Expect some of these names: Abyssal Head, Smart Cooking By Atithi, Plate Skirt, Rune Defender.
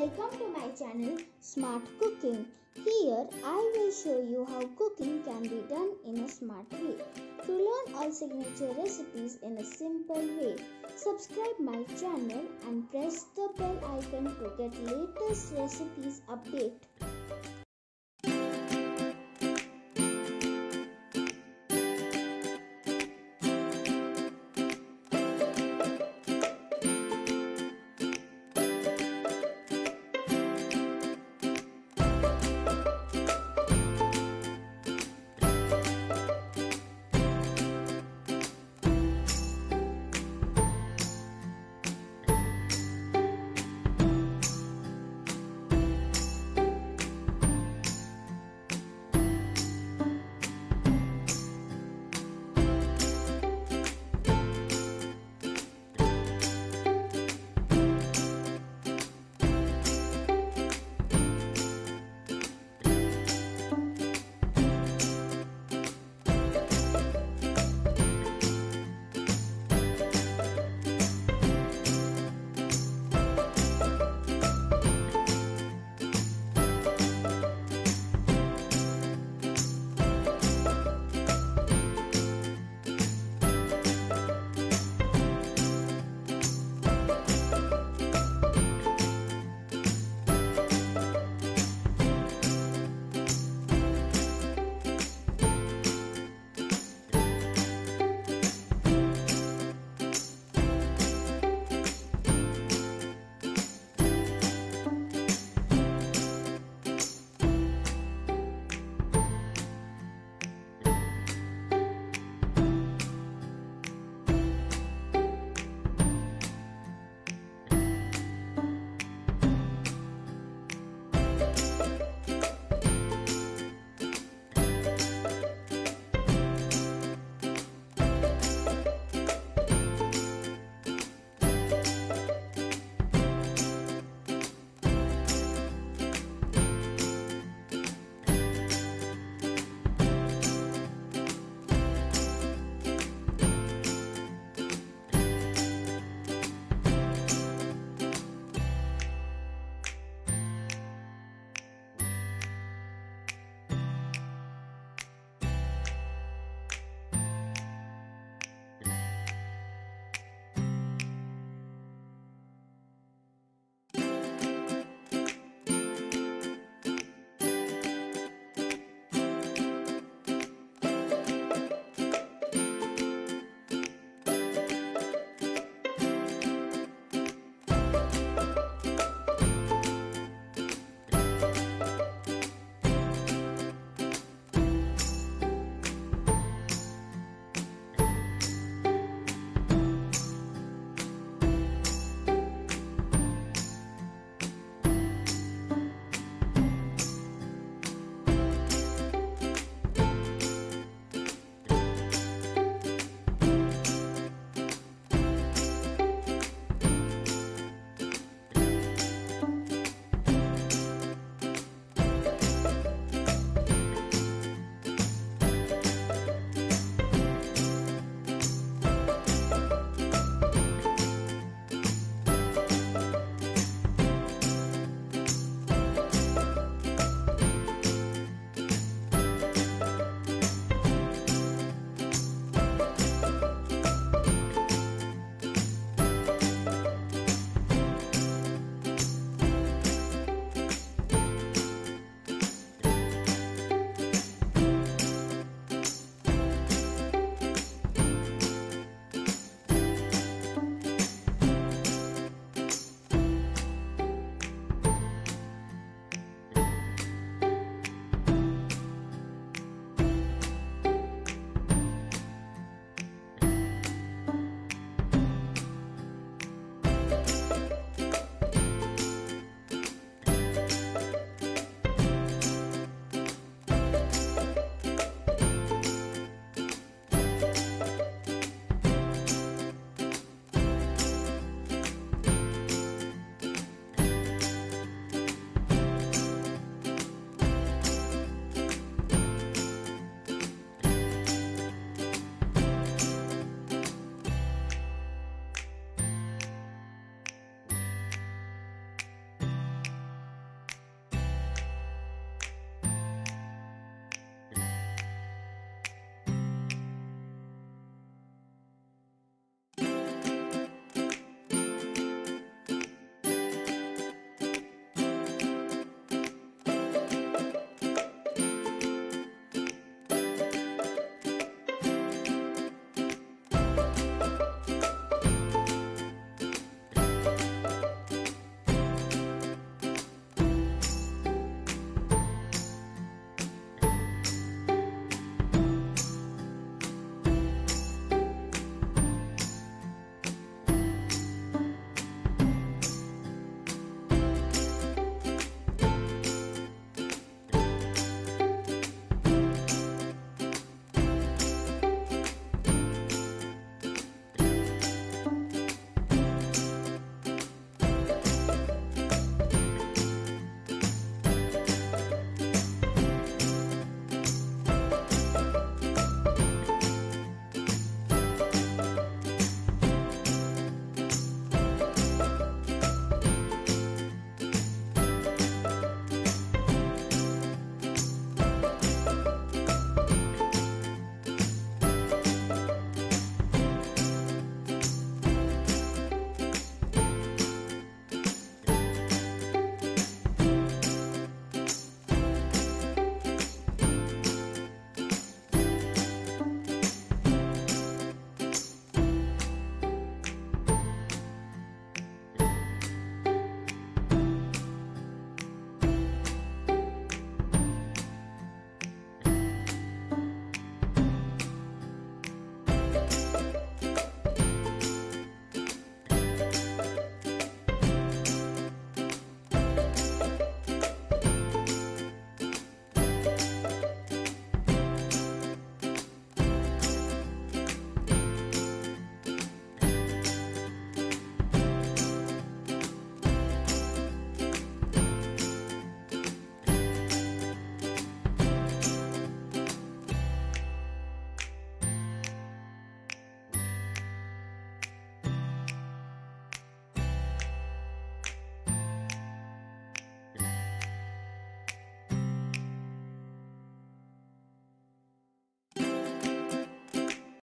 Welcome to my channel Smart Cooking. Here I will show you how cooking can be done in a smart way. To learn all signature recipes in a simple way, subscribe my channel and press the bell icon to get latest recipes update.